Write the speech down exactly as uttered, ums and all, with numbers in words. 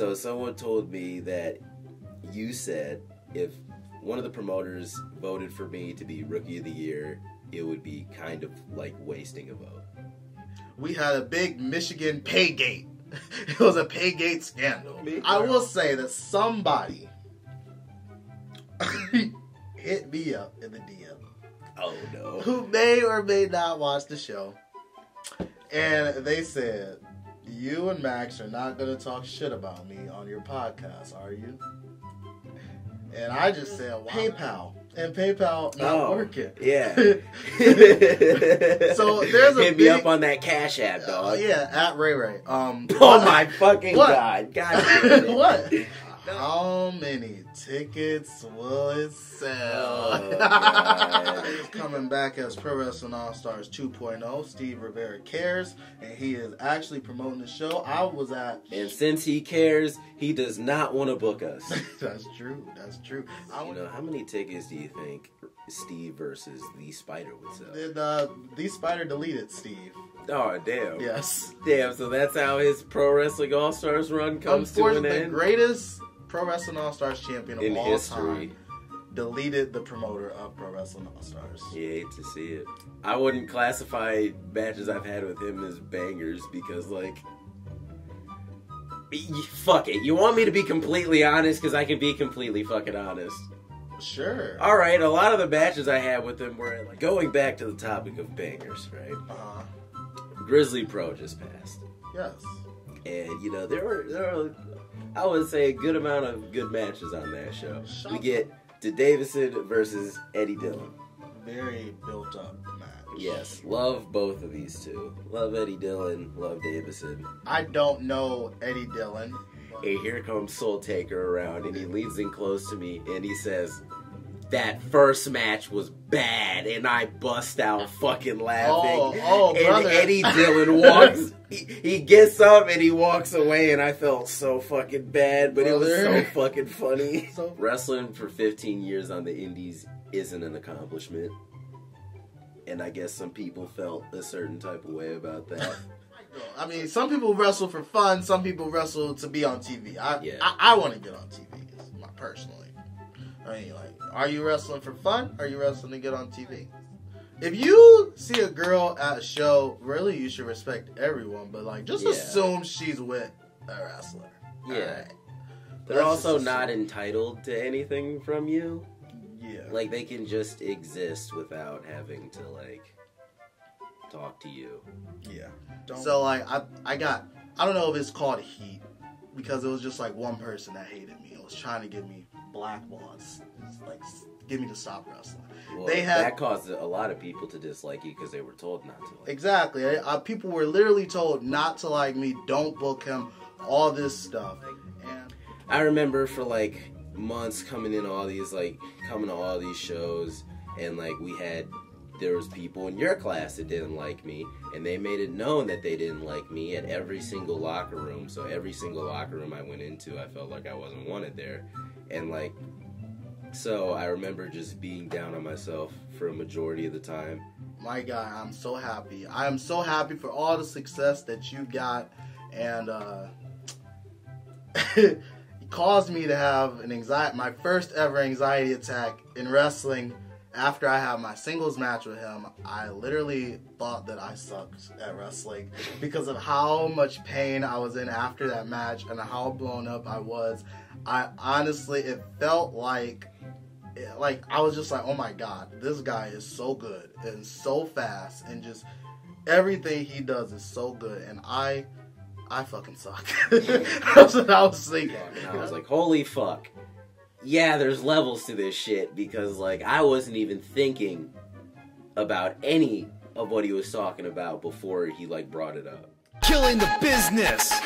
So someone told me that you said if one of the promoters voted for me to be Rookie of the Year, it would be kind of like wasting a vote. We had a big Michigan pay gate. It was a pay gate scandal. I will say that somebody hit me up in the D M. Oh no. Who may or may not watch the show. And they said, you and Max are not going to talk shit about me on your podcast, are you? And I just said, wow. PayPal. And PayPal not oh, working. Yeah. So there's a Hit me big, up on that Cash App, dog. Uh, yeah, at Ray Ray. Um, oh my fucking what? God. God damn it. What? How many tickets will it sell? Oh, coming back as Pro Wrestling All-Stars two point oh, Steve Rivera cares, and he is actually promoting the show. I was at... And since he cares, he does not want to book us. That's true. That's true. I you know, how many tickets do you think Steve versus The Spider would sell? Did, uh, The Spider deleted Steve. Oh, damn. Yes. Damn, so that's how his Pro Wrestling All-Stars run comes to an end? The greatest... Pro Wrestling All-Stars champion of in all history. Time deleted the promoter of Pro Wrestling All-Stars. You hate to see it. I wouldn't classify matches I've had with him as bangers because, like, fuck it. You want me to be completely honest because I can be completely fucking honest. Sure. All right, a lot of the matches I had with him were, like, going back to the topic of bangers, right? Uh-huh. Grizzly Pro just passed. Yes. And, you know, there were... There were I would say a good amount of good matches on that show. We get De'Davison versus Eddie Dillon. Very built up match. Yes, love both of these two. Love Eddie Dillon, love Davison. I don't know Eddie Dillon. And here comes Soul Taker around, and he leans in close to me, and he says, that first match was bad, and I bust out fucking laughing. Oh, oh, and brother. Eddie Dillon walks. he, he gets up and he walks away, and I felt so fucking bad, but brother. It was so fucking funny. So wrestling for fifteen years on the indies isn't an accomplishment, and I guess some people felt a certain type of way about that. I mean, some people wrestle for fun, some people wrestle to be on T V. I yeah. I, I want to get on T V, personally. I mean, like, are you wrestling for fun or are you wrestling to get on T V? If you see a girl at a show, really, you should respect everyone, but, like, just yeah. assume she's with a wrestler. Yeah. Right. They're Let's also not entitled to anything from you. Yeah. Like, they can just exist without having to, like, talk to you. Yeah. Don't so, like, I, I got, I don't know if it's called heat, because it was just, like, one person that hated me. It was trying to give me blackballs, like, give me to stop wrestling. Well, they had, that caused a lot of people to dislike you because they were told not to. Like exactly. Uh, people were literally told not to like me, don't book him, all this stuff. And I remember for, like, months coming in all these, like, coming to all these shows, and, like, we had, there was people in your class that didn't like me, and they made it known that they didn't like me at every single locker room. So every single locker room I went into, I felt like I wasn't wanted there. And, like, so I remember just being down on myself for a majority of the time. My God, I'm so happy. I am so happy for all the success that you got. And uh, it caused me to have an anxiety, my first ever anxiety attack in wrestling. After I had my singles match with him, I literally thought that I sucked at wrestling because of how much pain I was in after that match and how blown up I was. I honestly, it felt like, like I was just like, oh my God, this guy is so good and so fast and just everything he does is so good, and I, I fucking suck. That's what I was thinking. And I was like, holy fuck. Yeah, there's levels to this shit because, like, I wasn't even thinking about any of what he was talking about before he, like, brought it up. Killing the business!